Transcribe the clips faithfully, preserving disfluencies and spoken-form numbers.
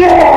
God!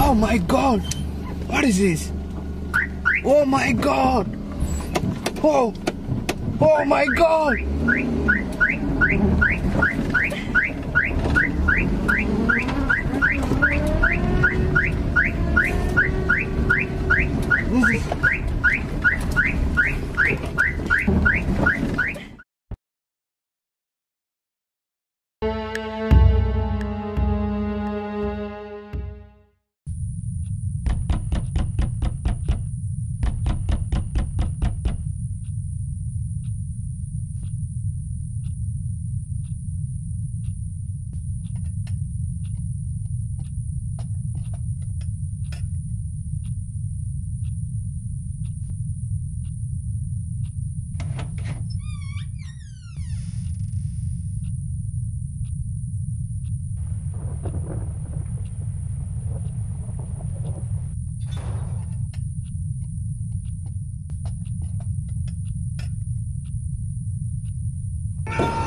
Oh my God! What is this? Oh my God! Oh! Oh my God! No.